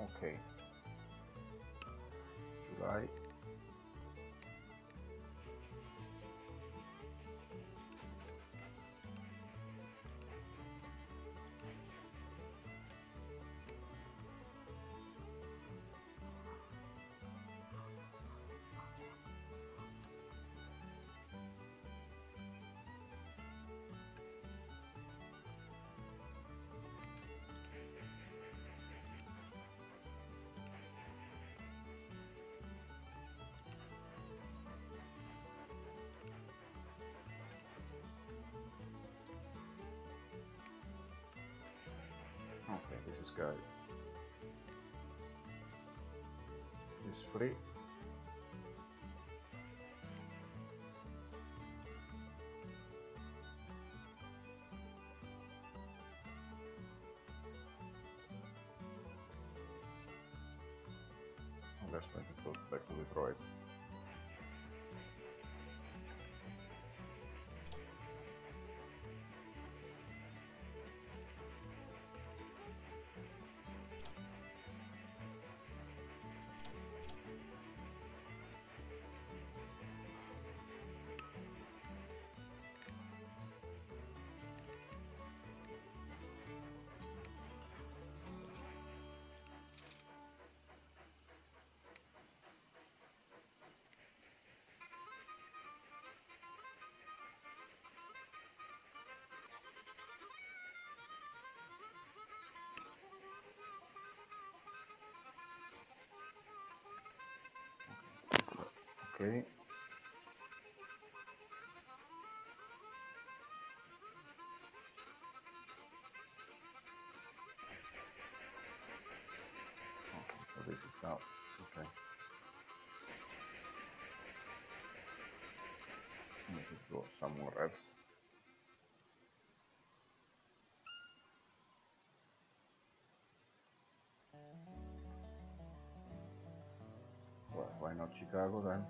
Okay. July. Okay, this is good. It's free. Let's make it go back to Detroit. Okay. So this is out. Okay. Let me go somewhere else. Well, why not Chicago then?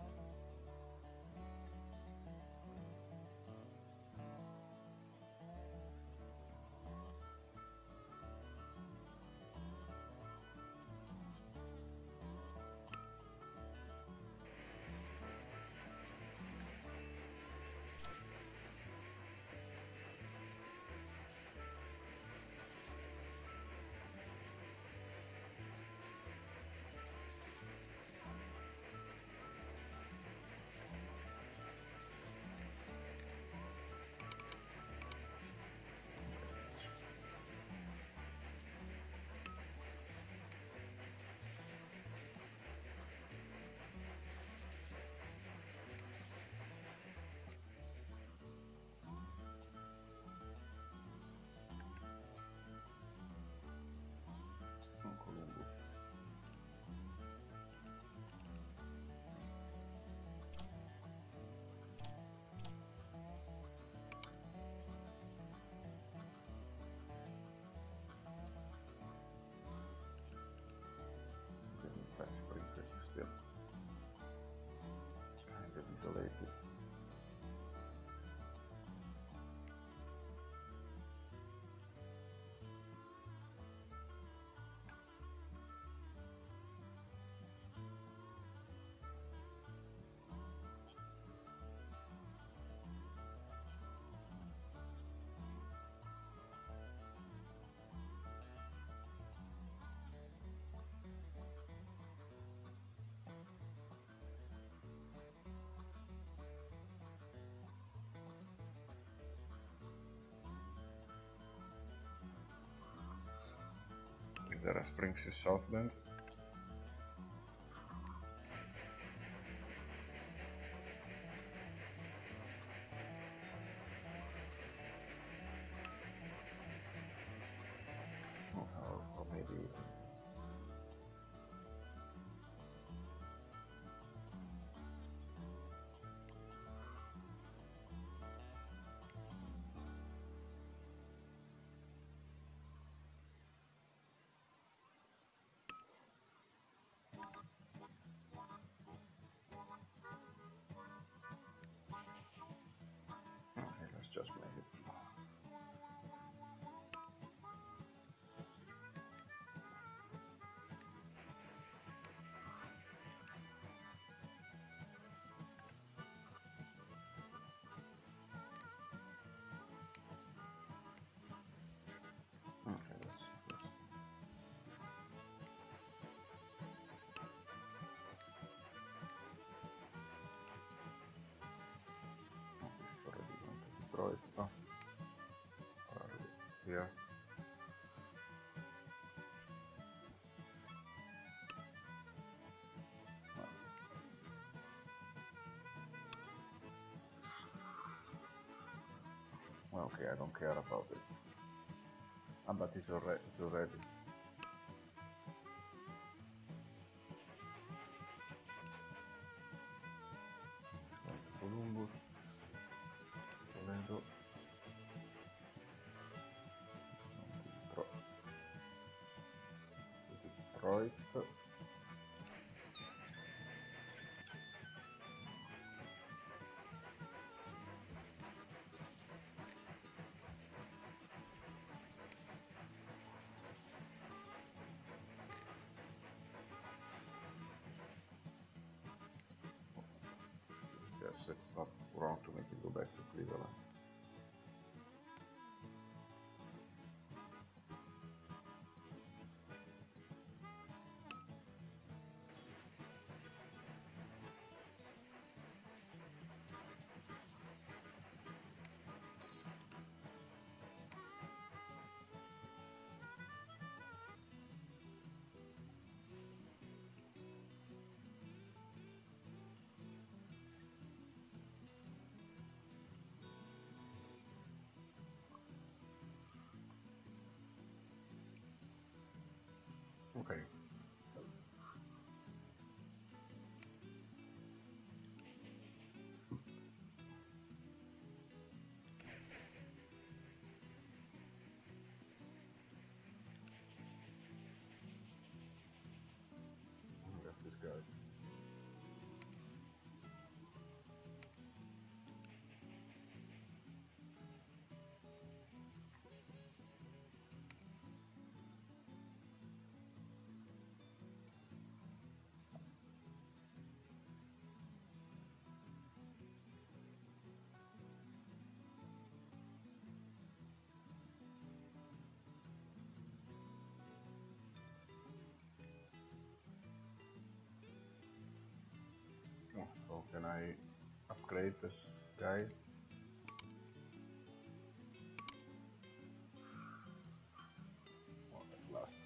Isolated. There are Springs in South Bend. Or maybe Okay, I don't care about it. Ah, but it's already. Columbus. Volendo. Detroit. Yes, it's not wrong to make it go back to Cleveland. Okay. That's this guy. So can I upgrade this guy? Oh, at last.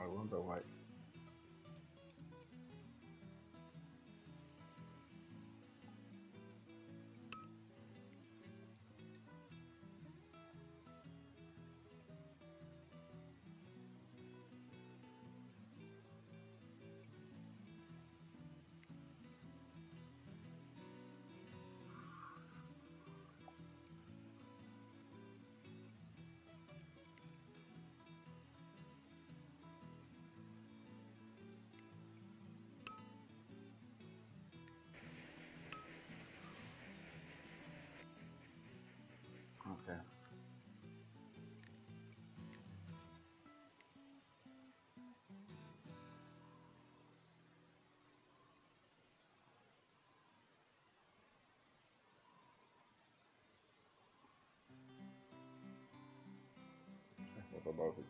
I wonder why. Okay. What about it?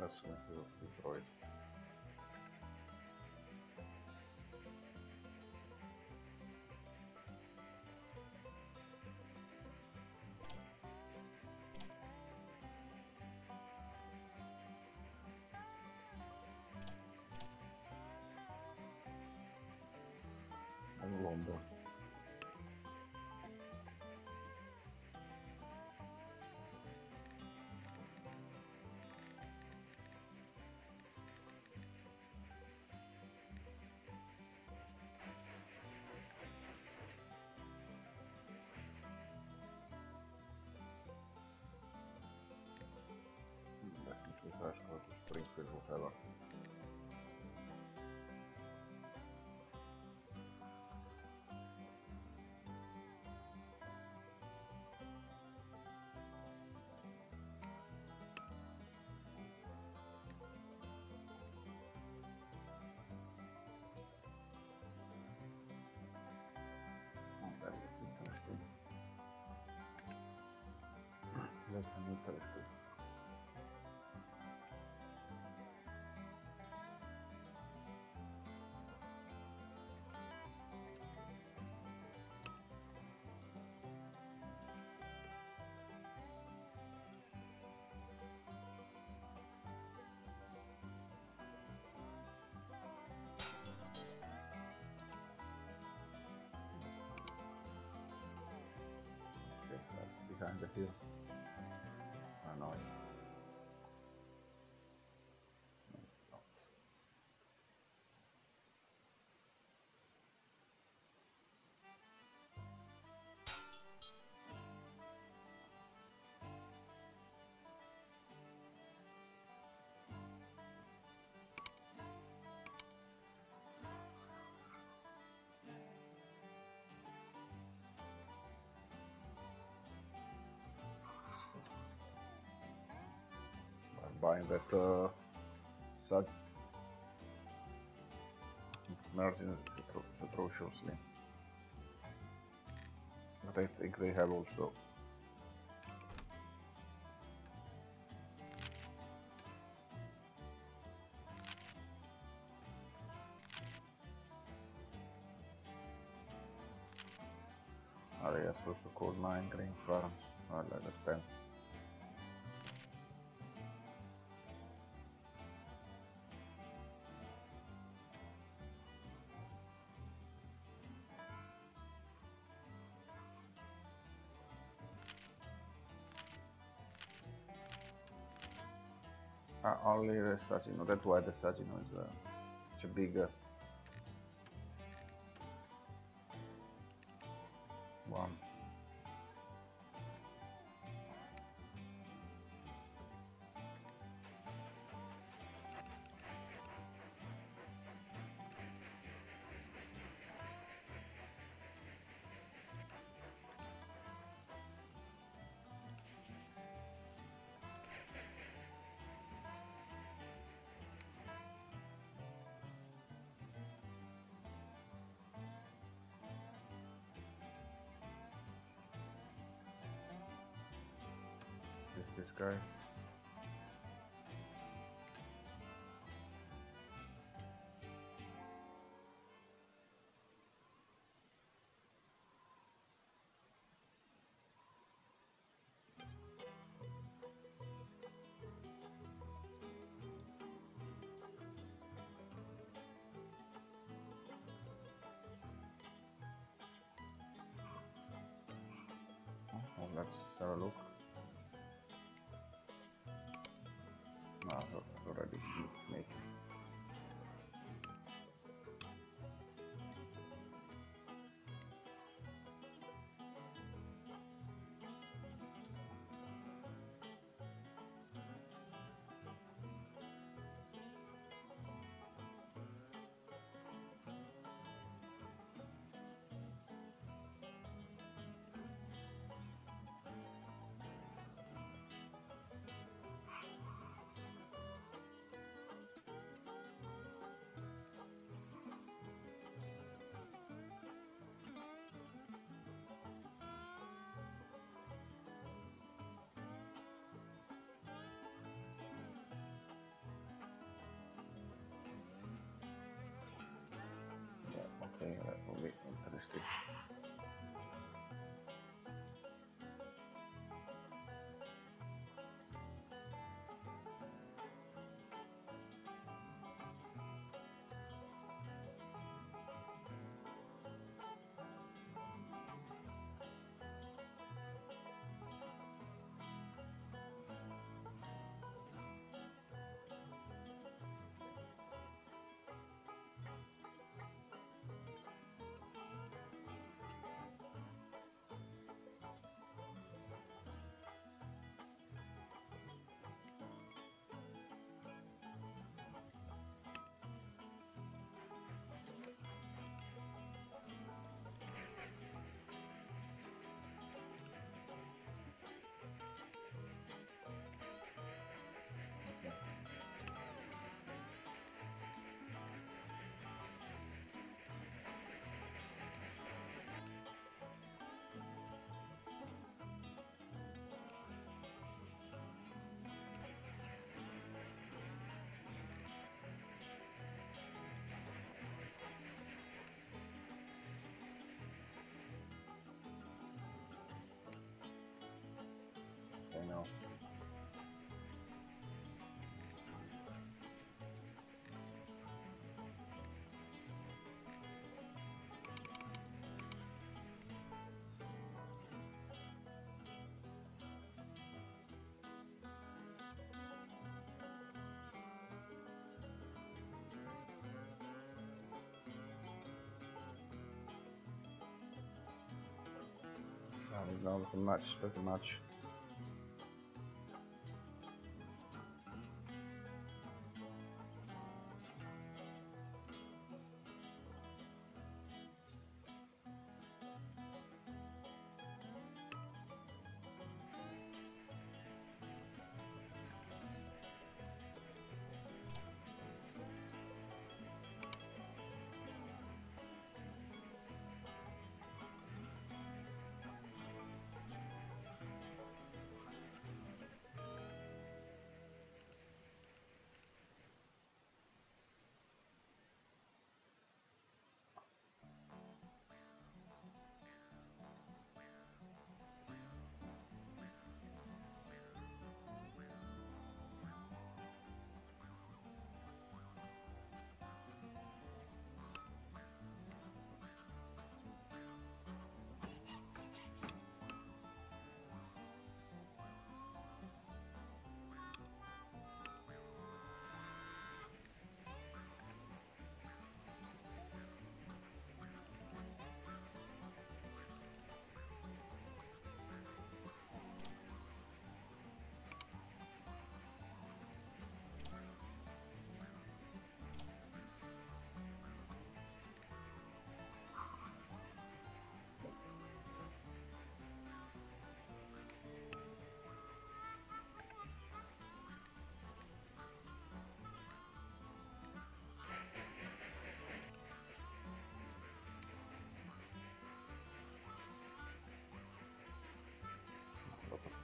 That's what we'll deploy. And London. Спринг Tamam. Behind the hill. Oh no. Buying that such nursing atrociously. But I think they have also. Areas also called 9 grain farms. Well, I understand. Only Resachino, that's why the Resachino is much bigger one. This guy. Oh, let's have a look. Already make Nothing much.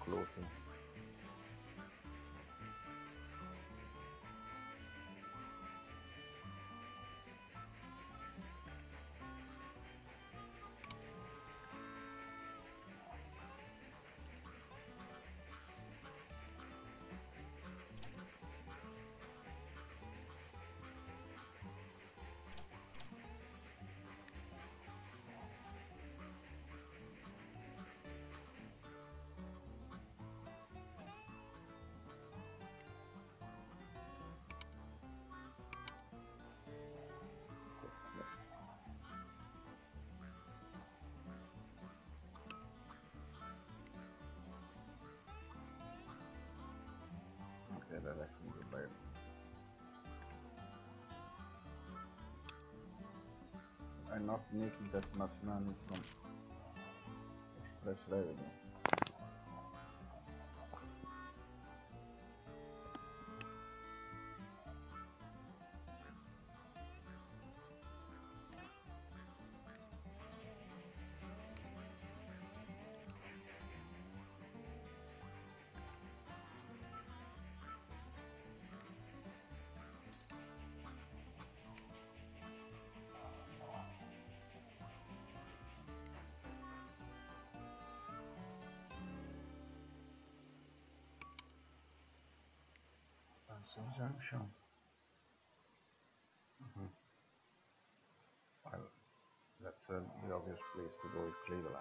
Clothing. That I can go back. I not making that much money from express revenue. Junction. Well, that's the obvious place to go is Cleveland.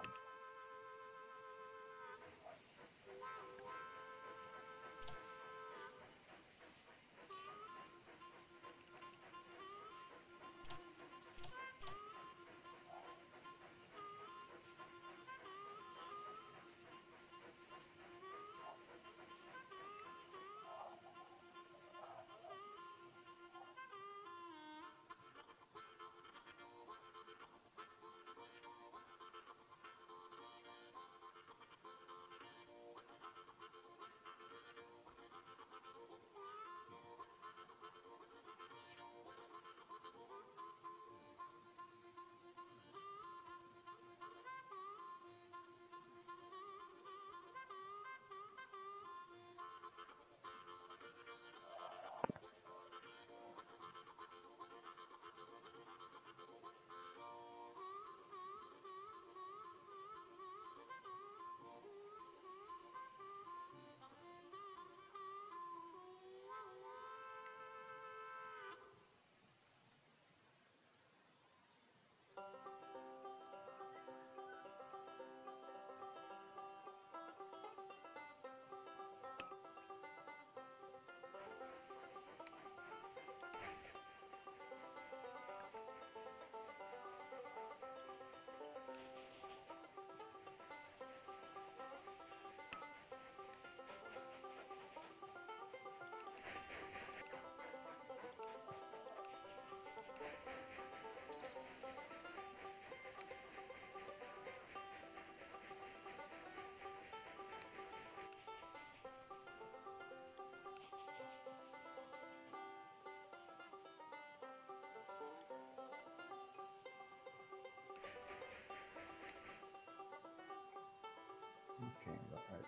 Right.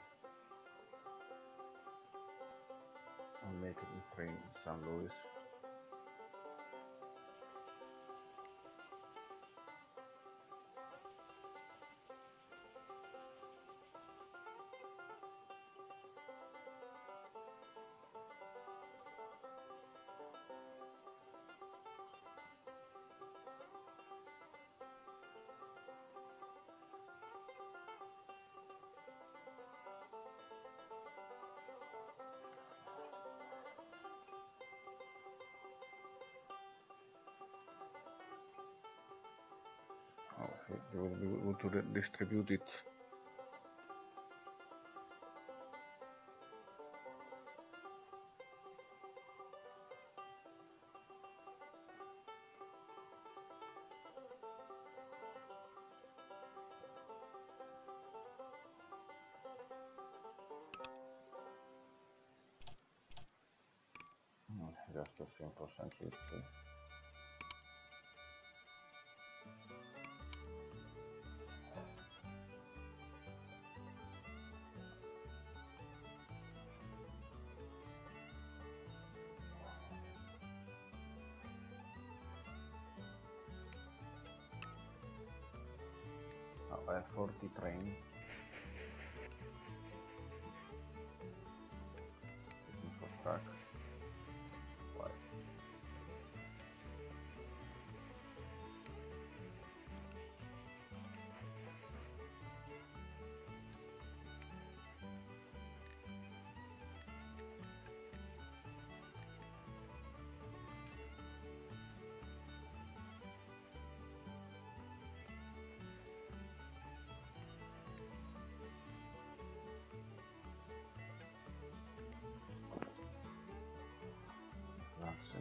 I'll make it in frame San Luis. You will be able to distribute it. Just a simple sentence. A 40 train. Looking for stack. Why? That's it. I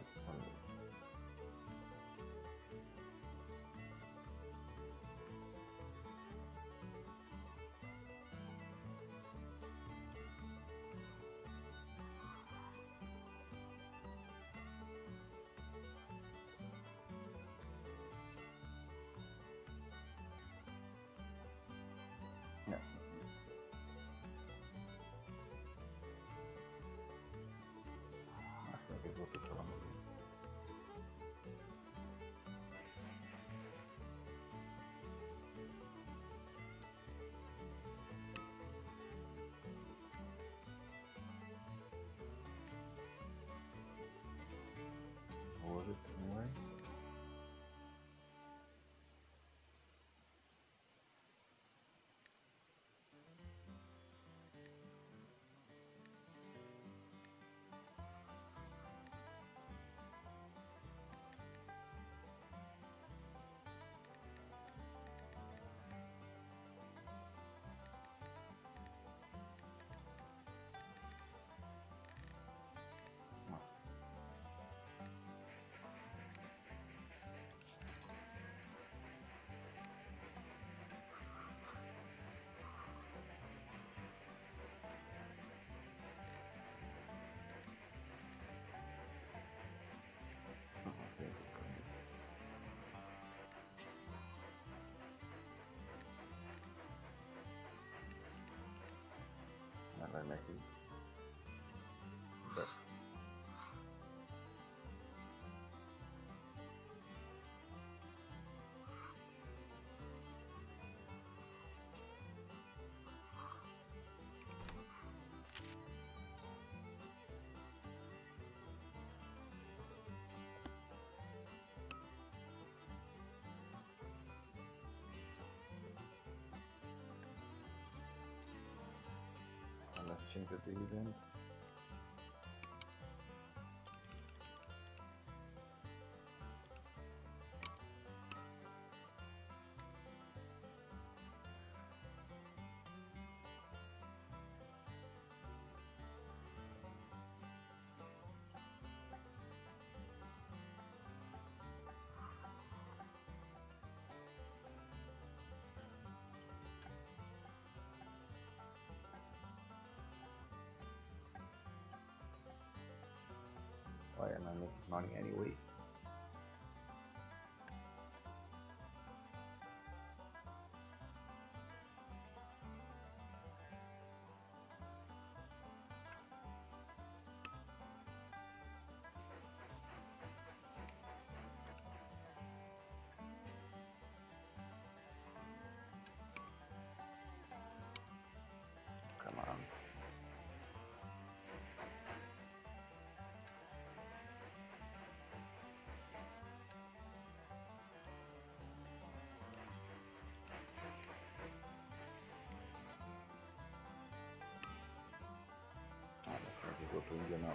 make it better. Change the event. Why am I making money anyway? to Indianapolis.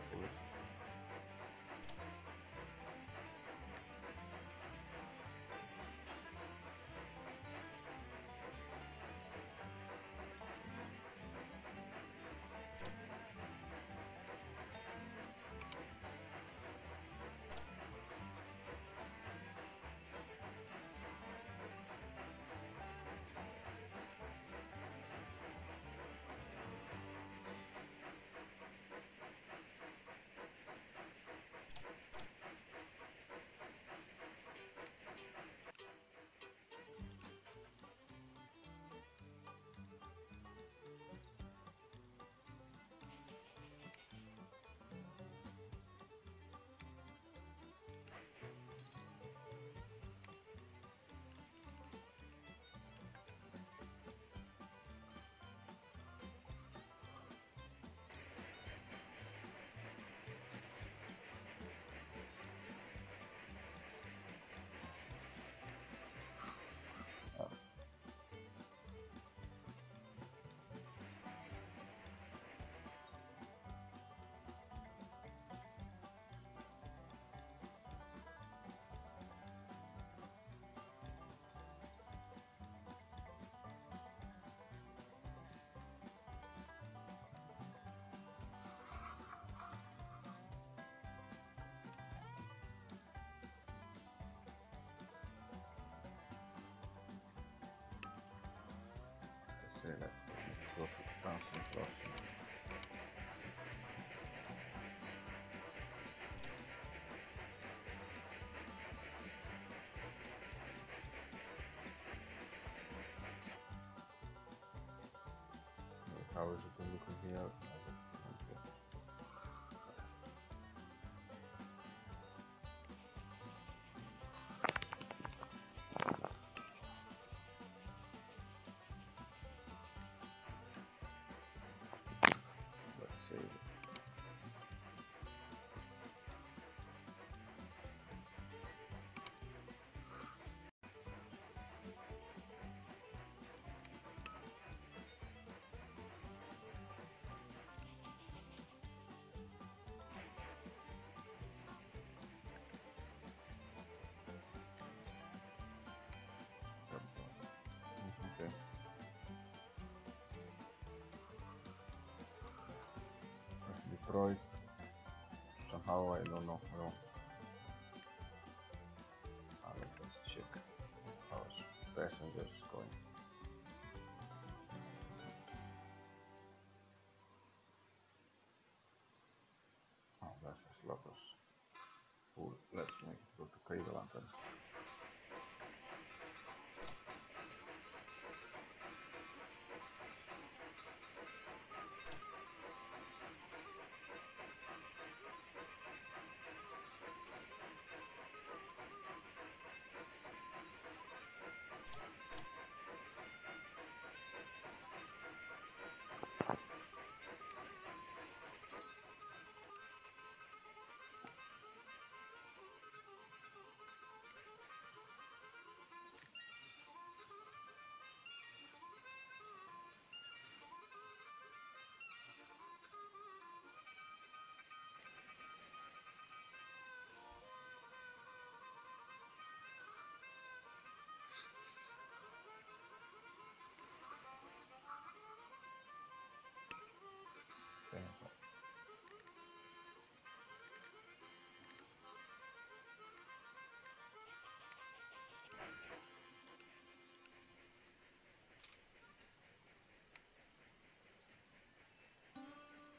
Go to Council Crossing. How is it looking here? Detroit, somehow, I don't know how. Let's check how passengers going. Oh, that's a lot of full. Let's make it go to Cleveland.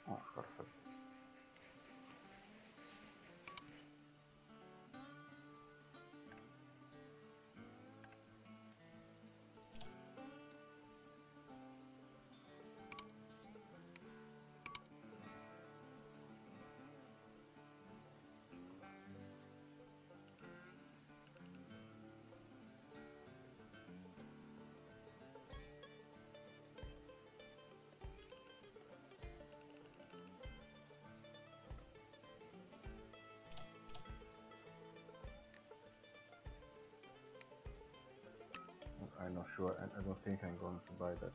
Oh, perfect. I'm not sure, and I don't think I'm going to buy that.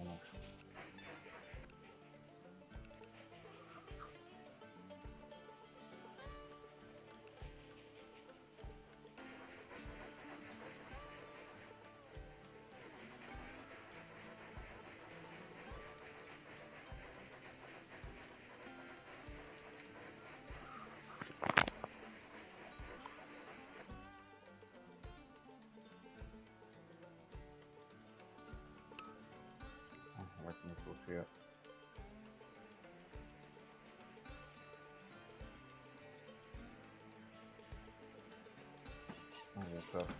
I'm not sure. Neutral fiat. Вот так.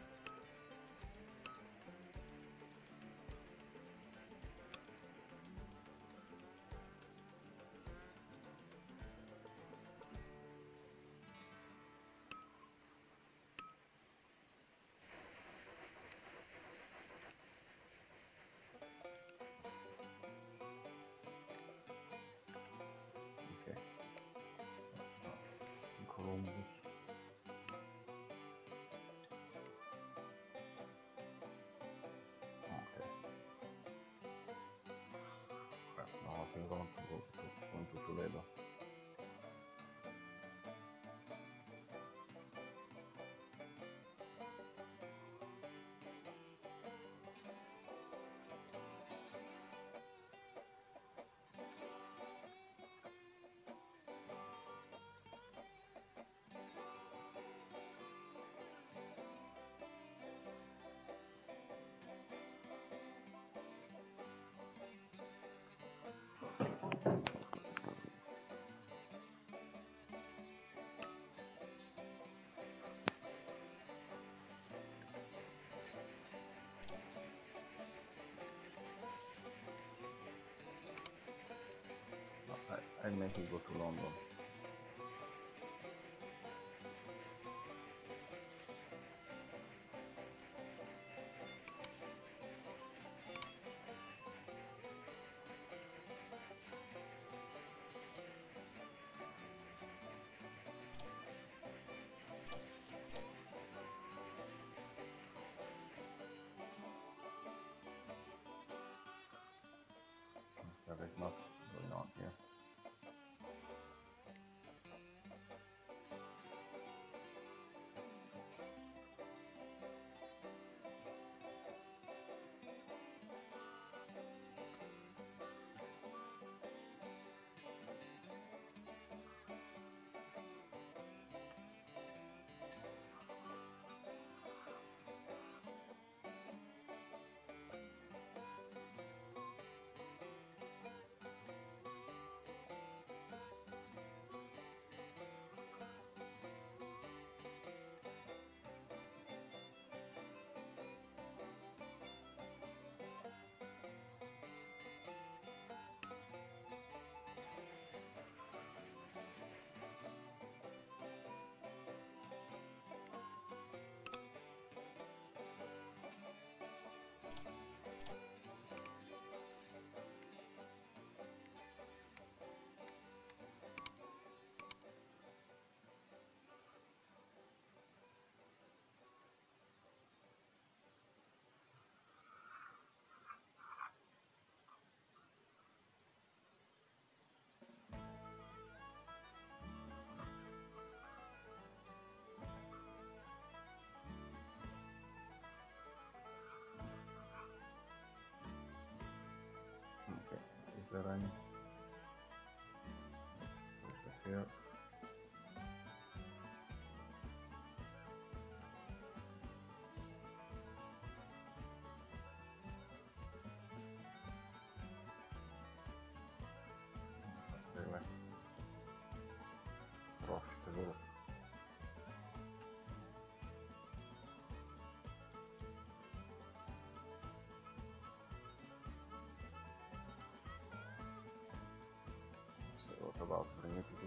I meant to go to London. There is nothing going on here. Заранее. Here. About the need to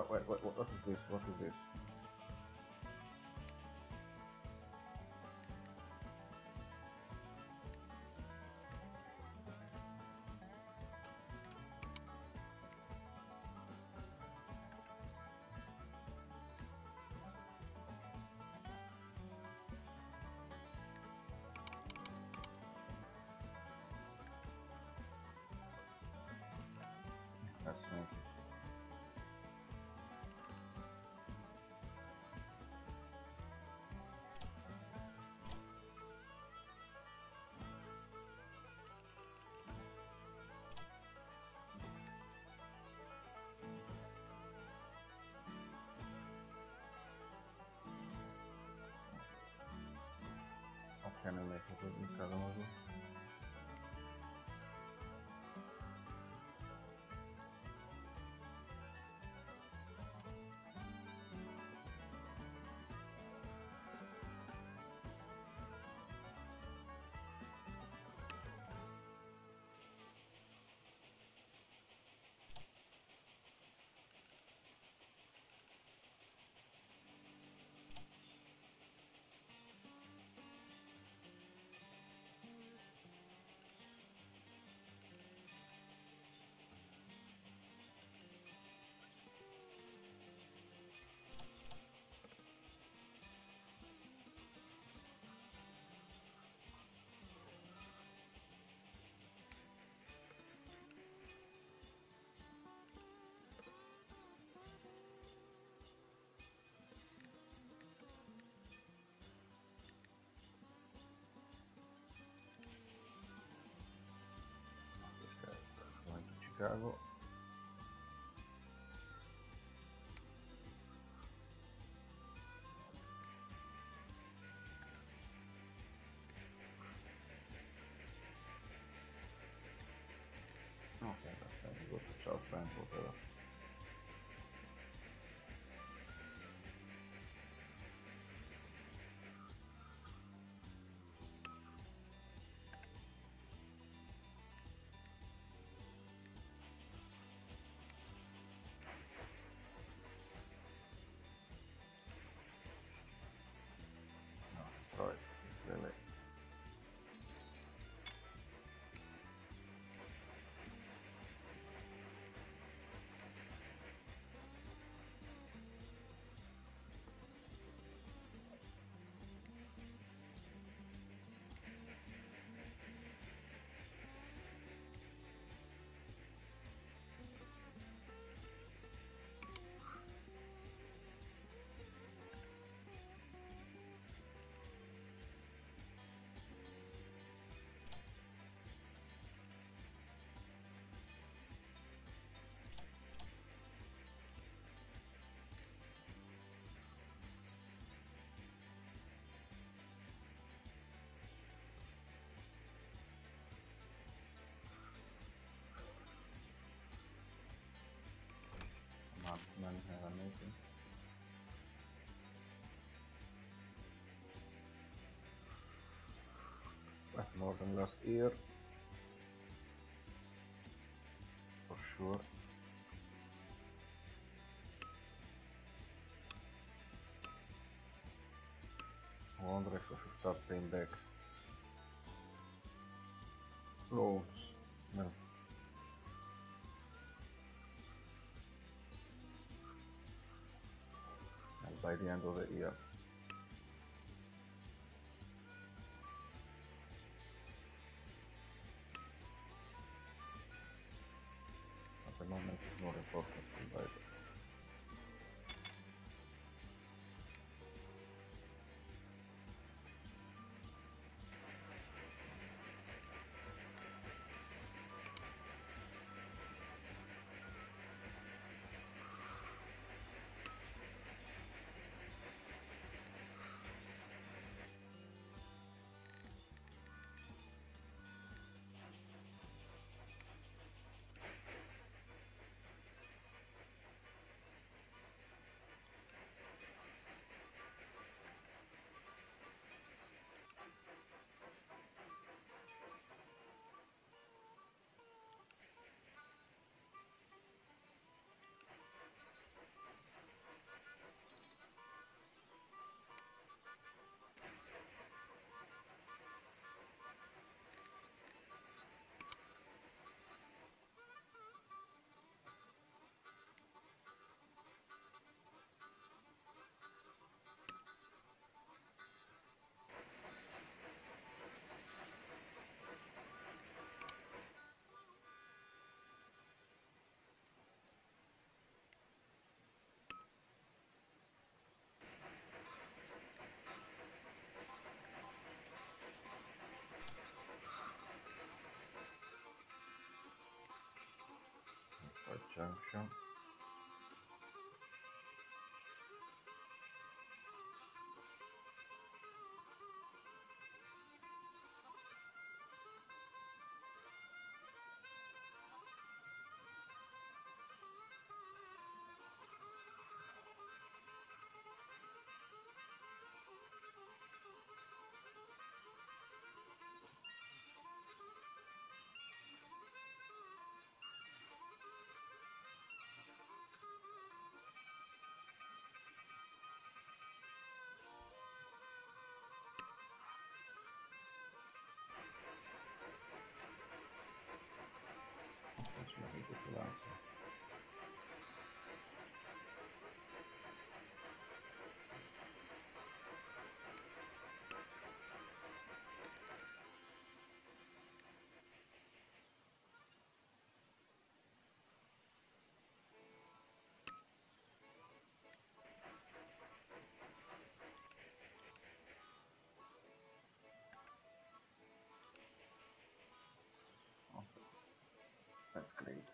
Oh, wait, what is this? What is this? That's me. Okay, no, like it doesn't cover me. Chicago. Okay, that's good. South Bank over. Money that I'm making. That's more than last year, for sure. I wonder if I should start paying back loans. No. By the end of the year. At the moment it's more important to buy it. At junction. That's great.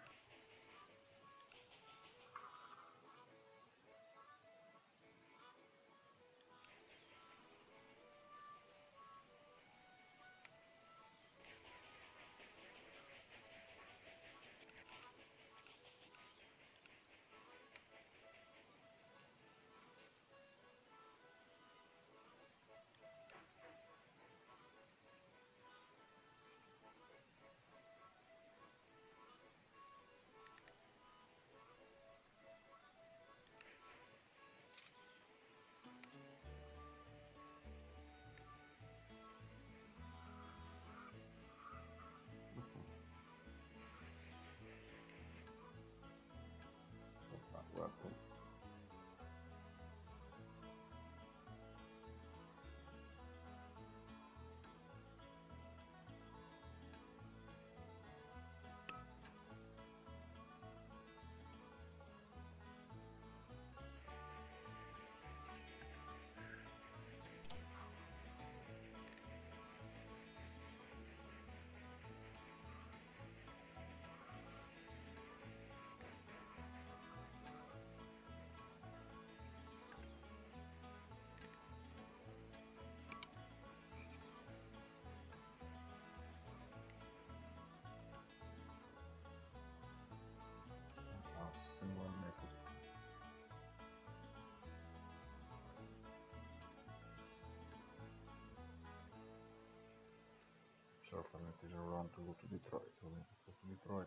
Is around to go to Detroit, so we have to go to Detroit.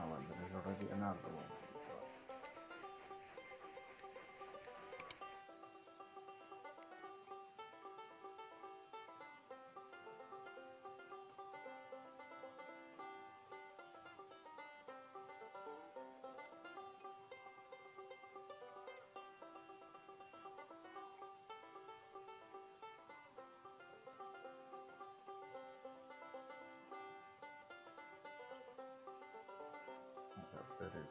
Oh, well, there is already another one. That is.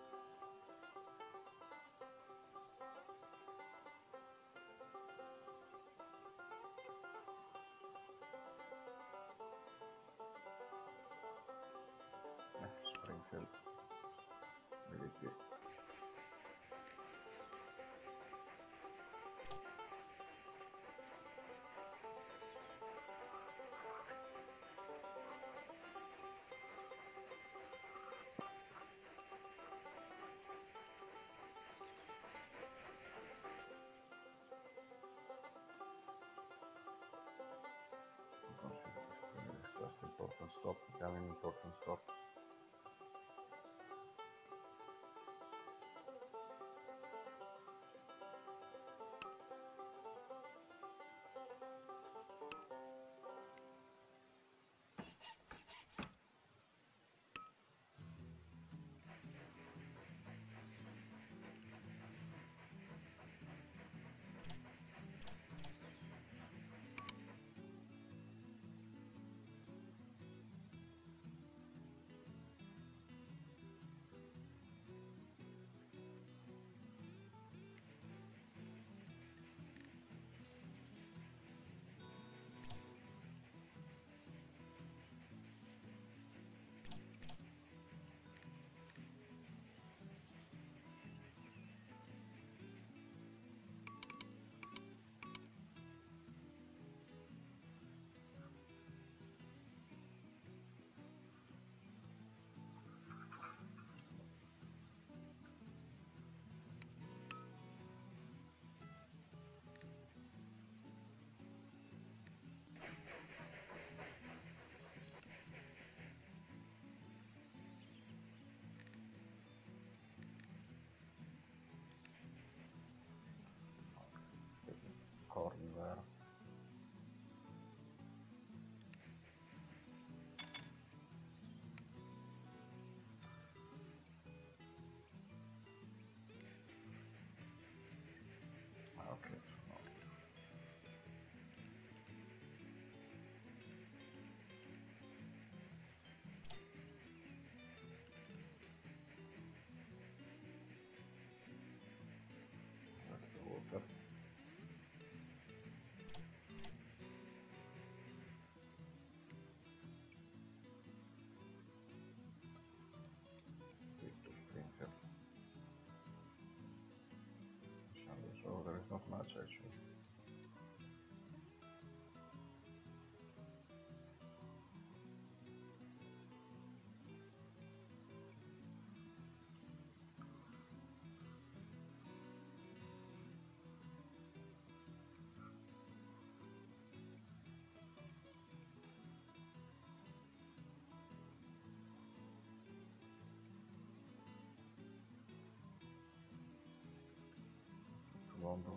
Springfield. Very good. Important stop, becoming important stop. Go. So there is not much actually. London.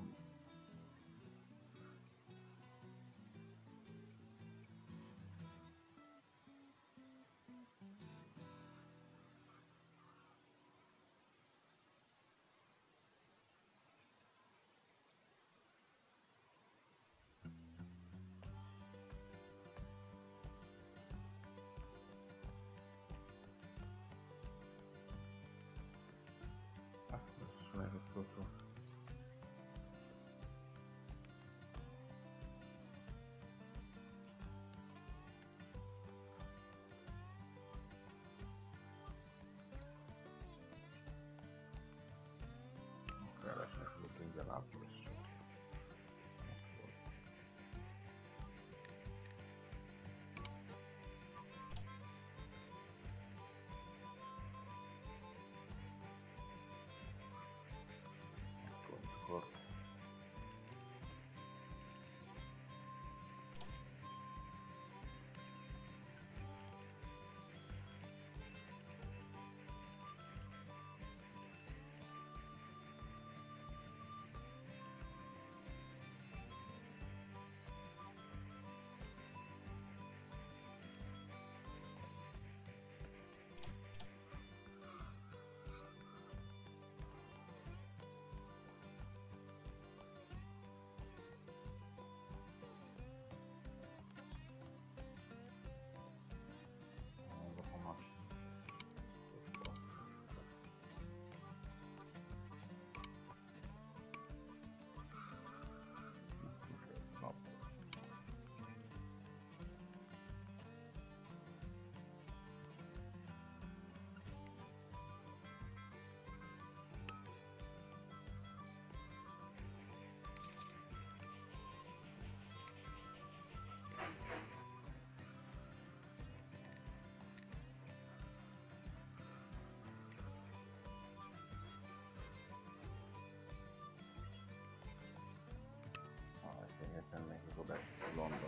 And then we go back to London.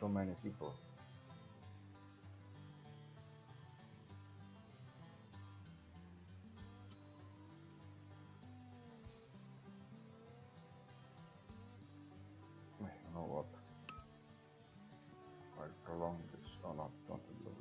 So many people. I don't know what. If I prolong this or not, don't do it.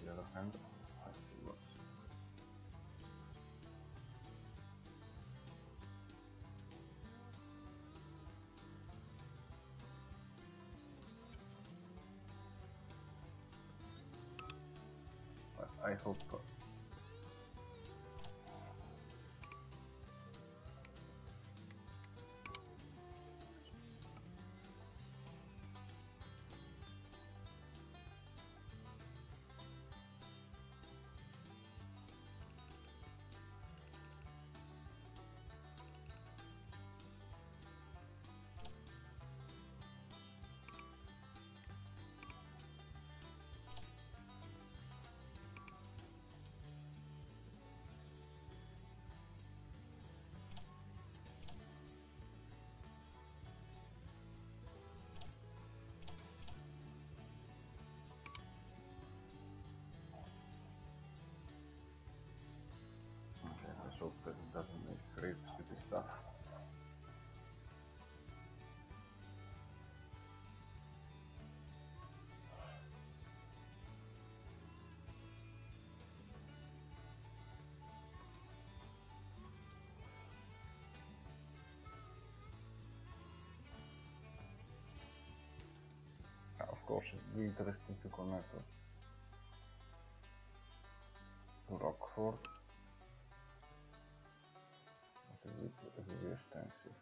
The other hand, I see what's I hope. I hope that it doesn't make great stupid stuff. Of course, it'd be interesting to connect it to Rockford. Very expensive.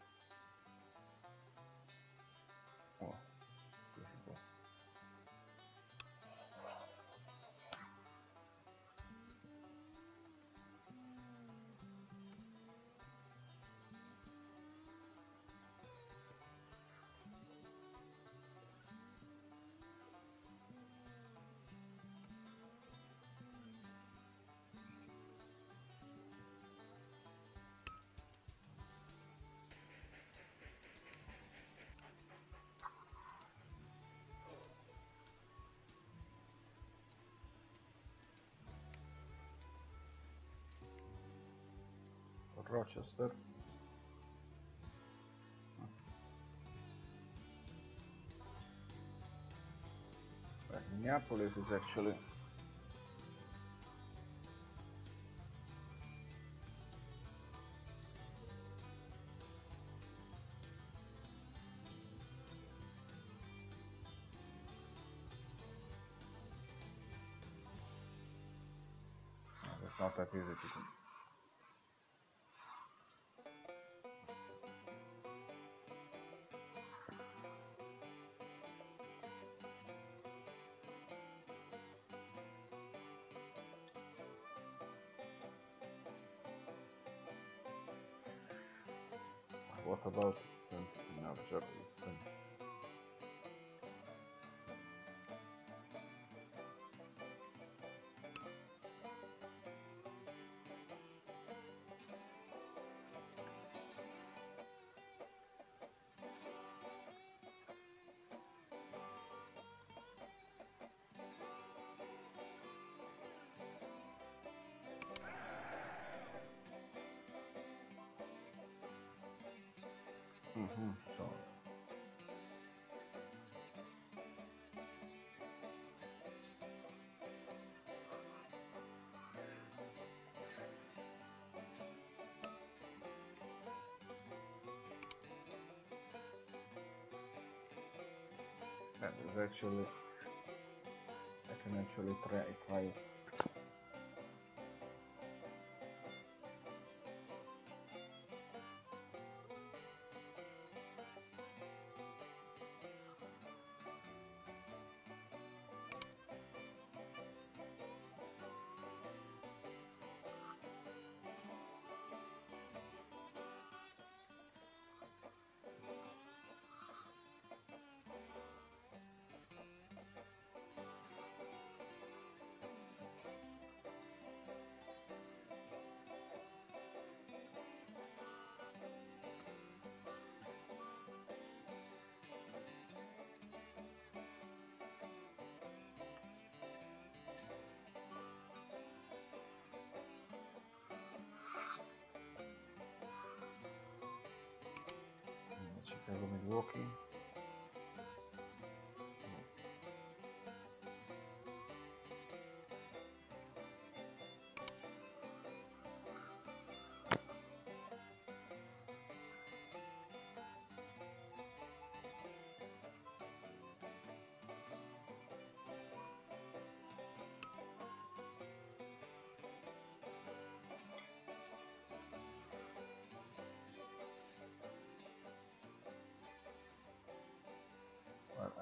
Oh, difficult. Rochester. But Minneapolis is actually it's not that easy to do. What about Napster? So. That is actually, I can actually try it. Chicago, Milwaukee.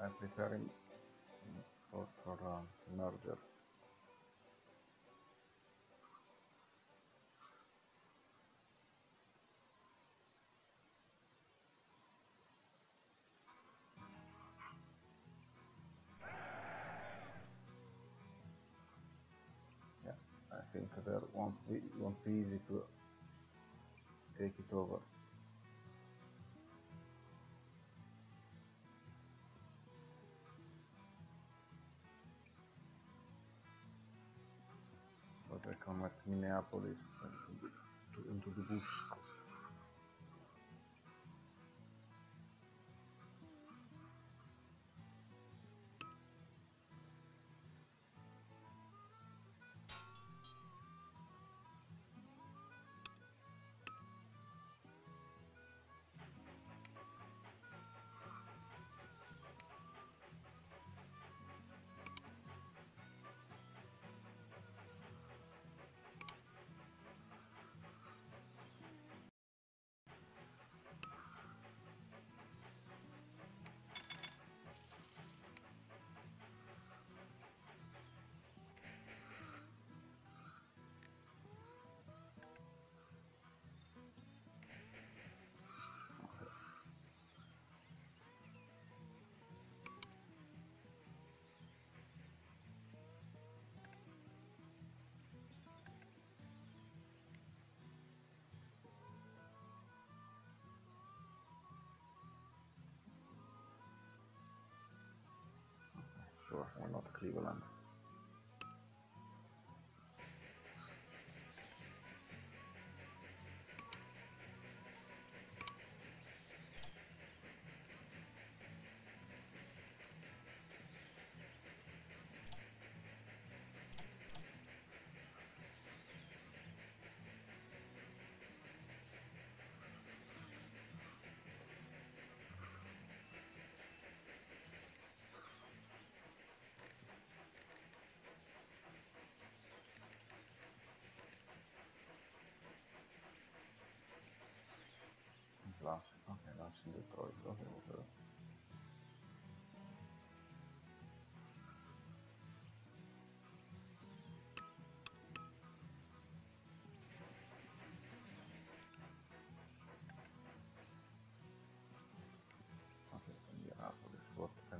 I prefer him for murder. Yeah, I think there won't be easy to take it over. But I come at Minneapolis into the bush. Sure, we're not Cleveland. Okay, that's in Detroit. Okay, we'll do it. Okay, Indianapolis, what can...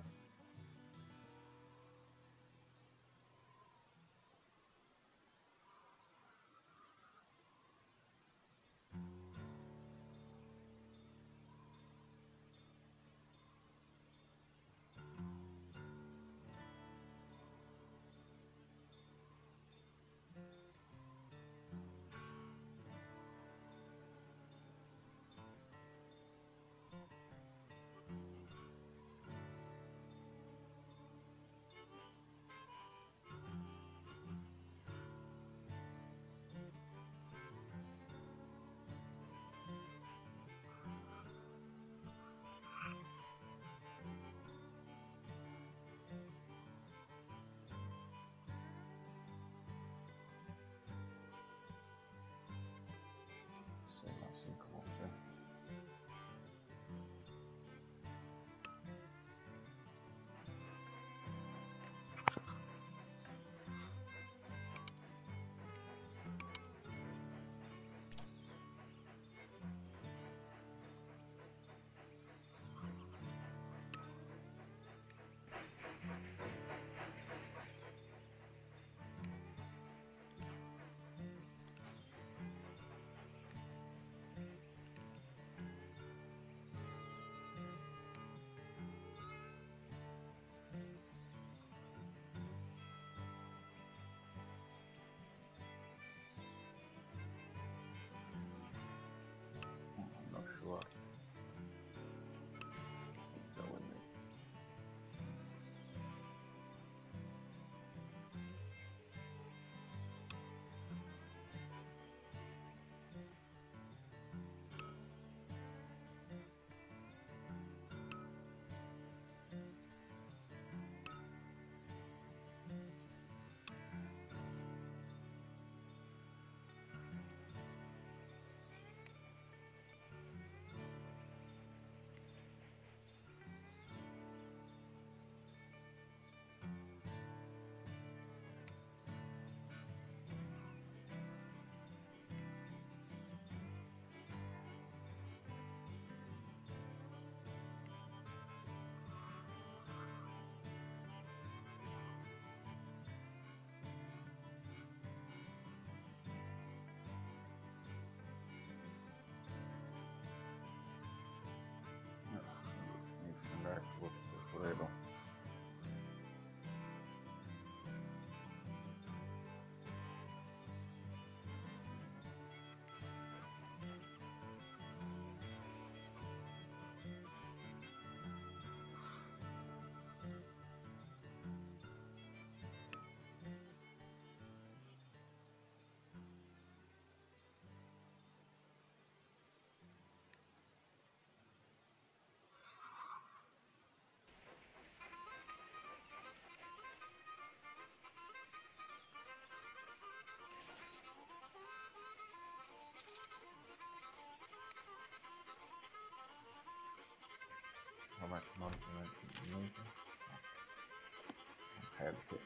Have this.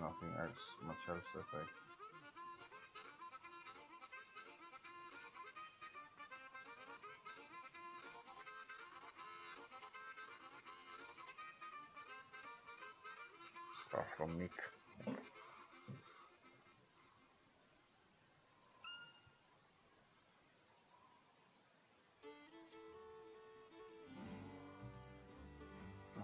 Nothing else, much else to say. Start from Nick. No.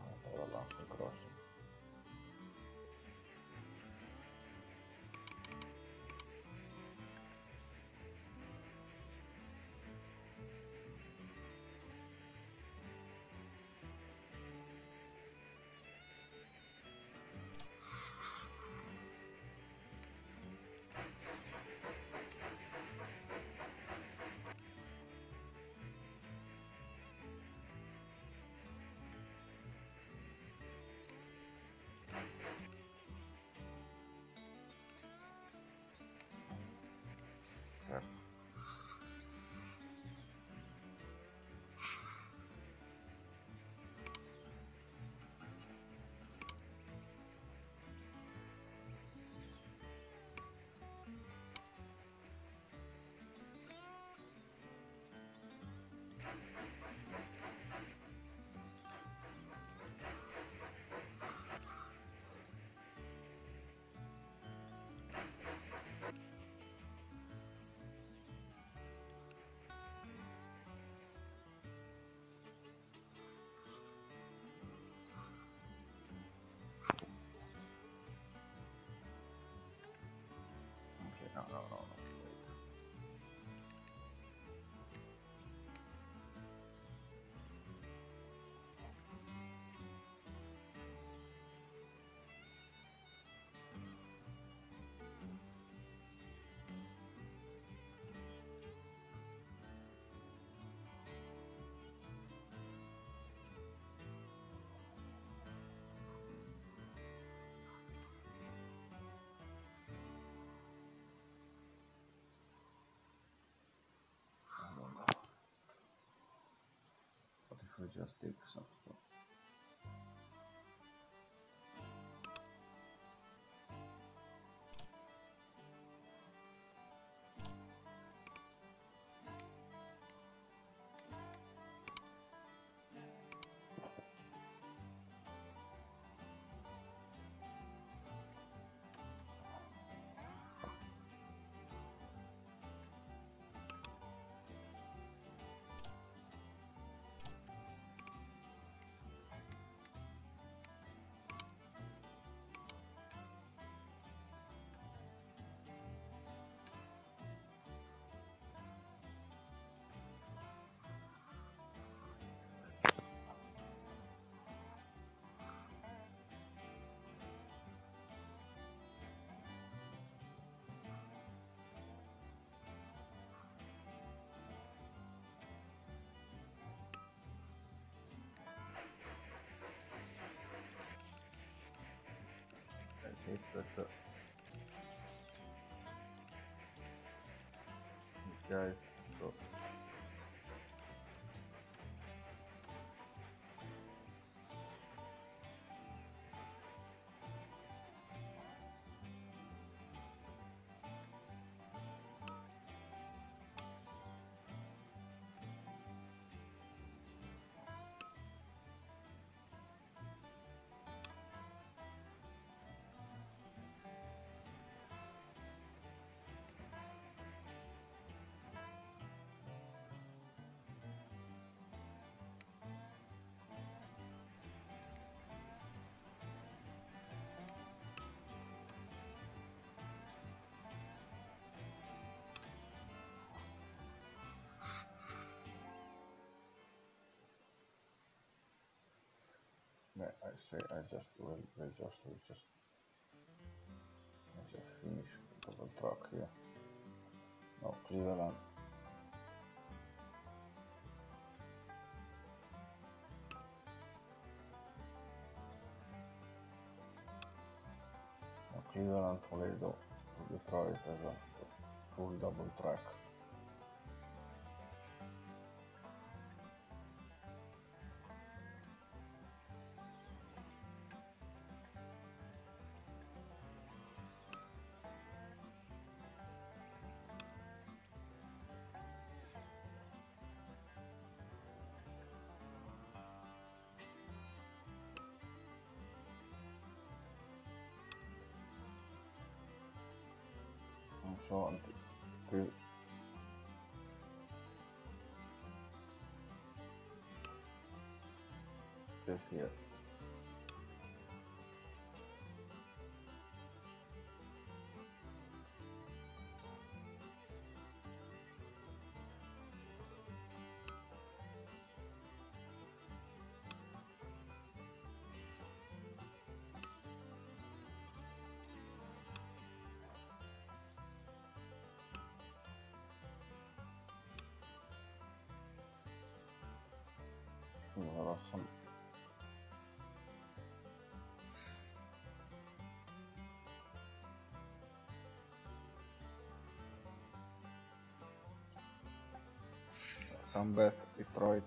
We just take some stuff. These guys go. I just finish the double track here. Now Cleveland scrive l'alfabeto le parole per full double track. So good. Just here. Awesome. Some bad Detroit.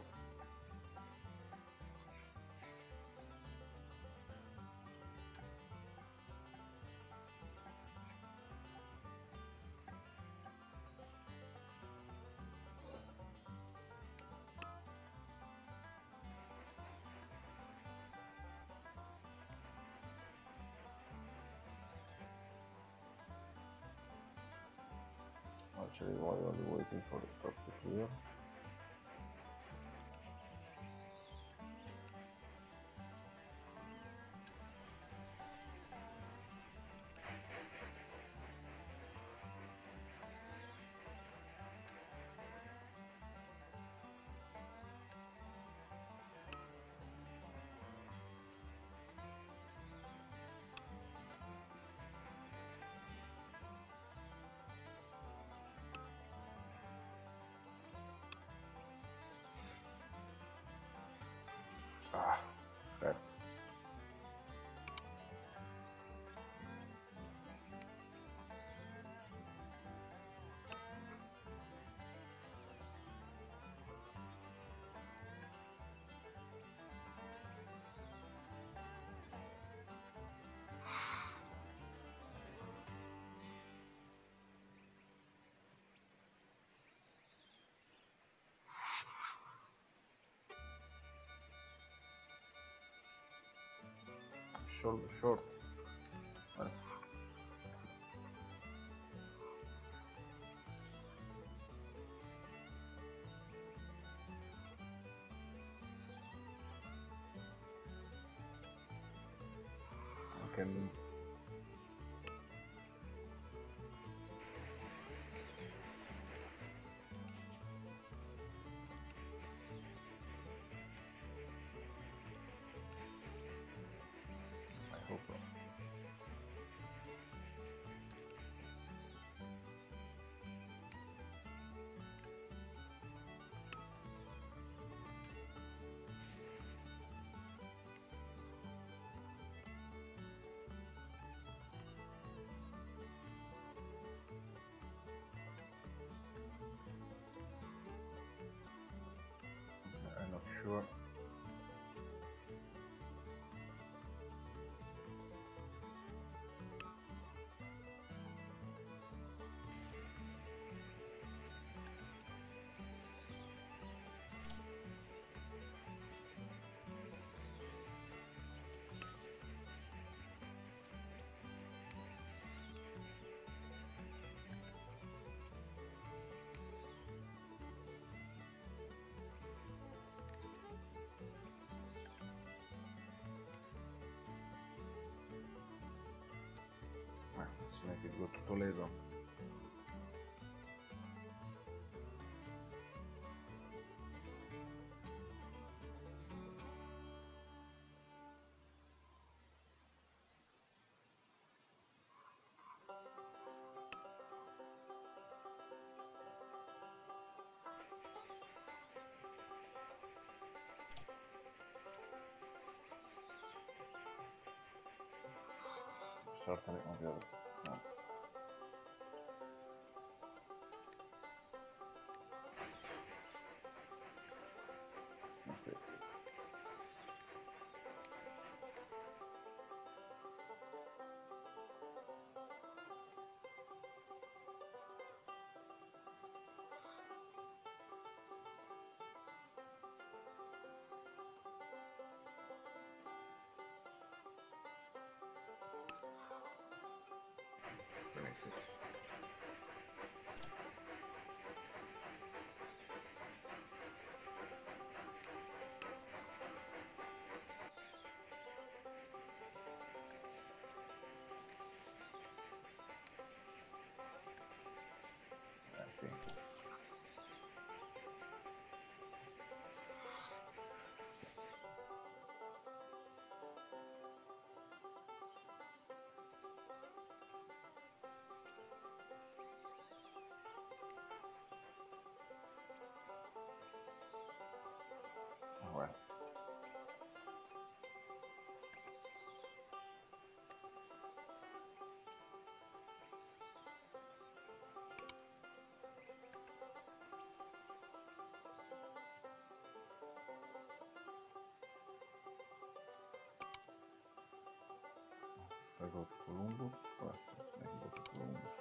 Actually, why are we waiting for the stuff to clear? Short. Okay. Sure. Let's make it go to Toledo. Shortcut of the other. No. Okay. Right. I go to Columbus, right? I go to Columbus.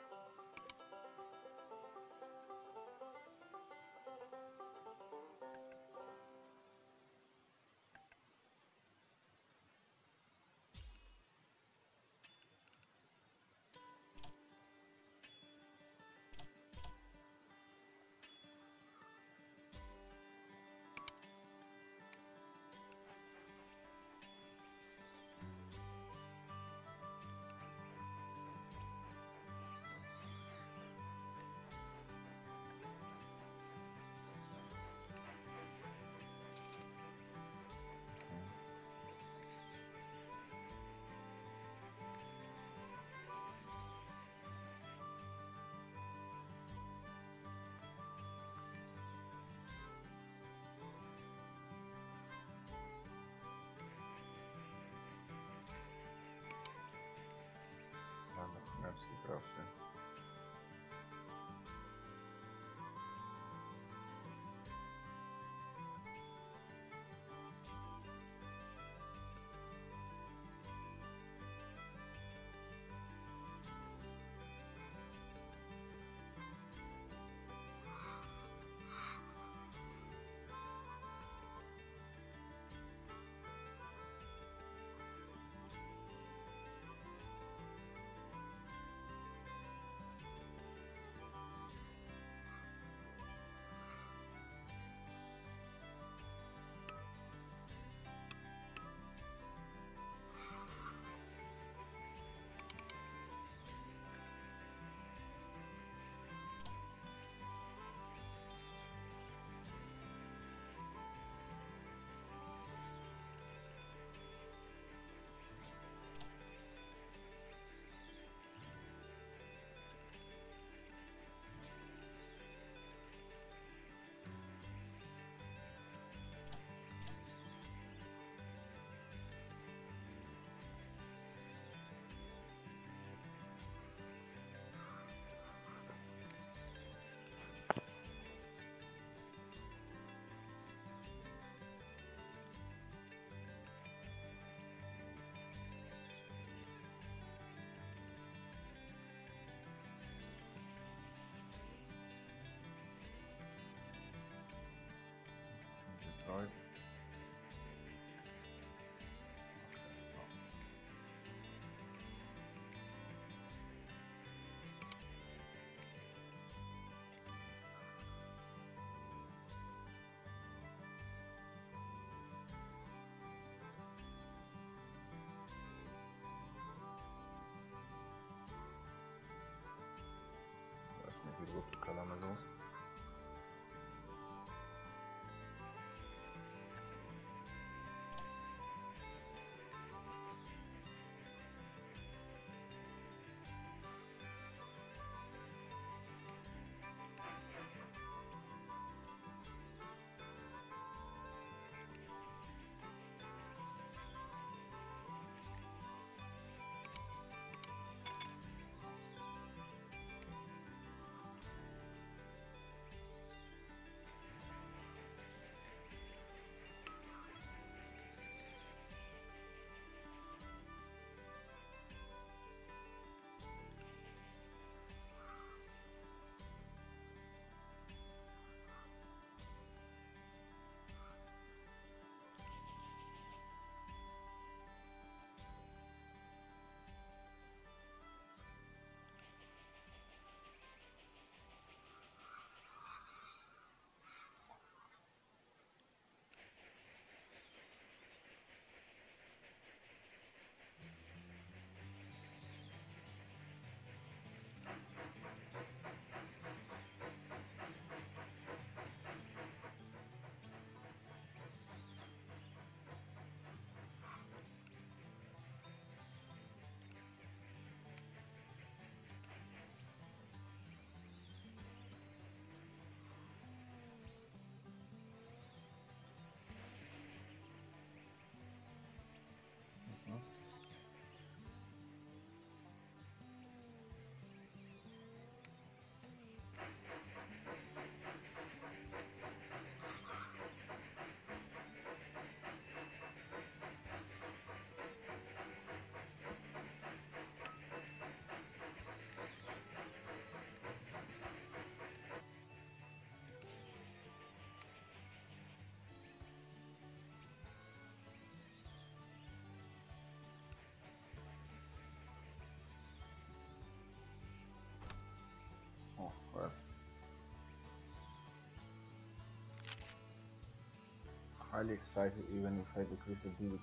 highly excited even if I decrease the build.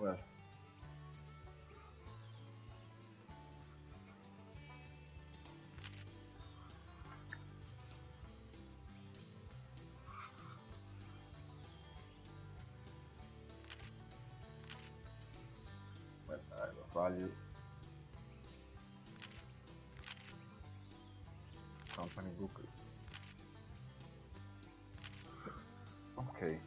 Well, but I have a value company book. Okay.